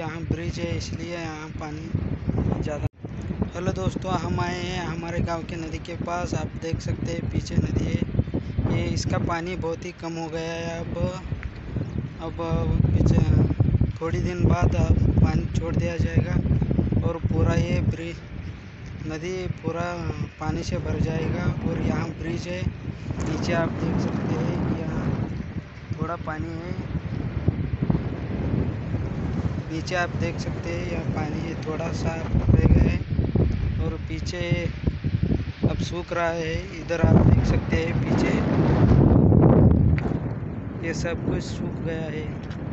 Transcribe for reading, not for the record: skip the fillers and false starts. यहाँ ब्रिज है इसलिए यहाँ पानी ज़्यादा। हेलो दोस्तों, हम आए हैं हमारे गांव के नदी के पास। आप देख सकते हैं पीछे नदी है, ये इसका पानी बहुत ही कम हो गया है। अब पीछे थोड़ी दिन बाद पानी छोड़ दिया जाएगा और पूरा ये ब्रिज नदी पूरा पानी से भर जाएगा। और यहाँ ब्रिज है, नीचे आप देख सकते हैं यहाँ थोड़ा पानी है। नीचे आप देख सकते हैं यहाँ पानी थोड़ा सा रह गया है और पीछे अब सूख रहा है। इधर आप देख सकते हैं पीछे ये सब कुछ सूख गया है।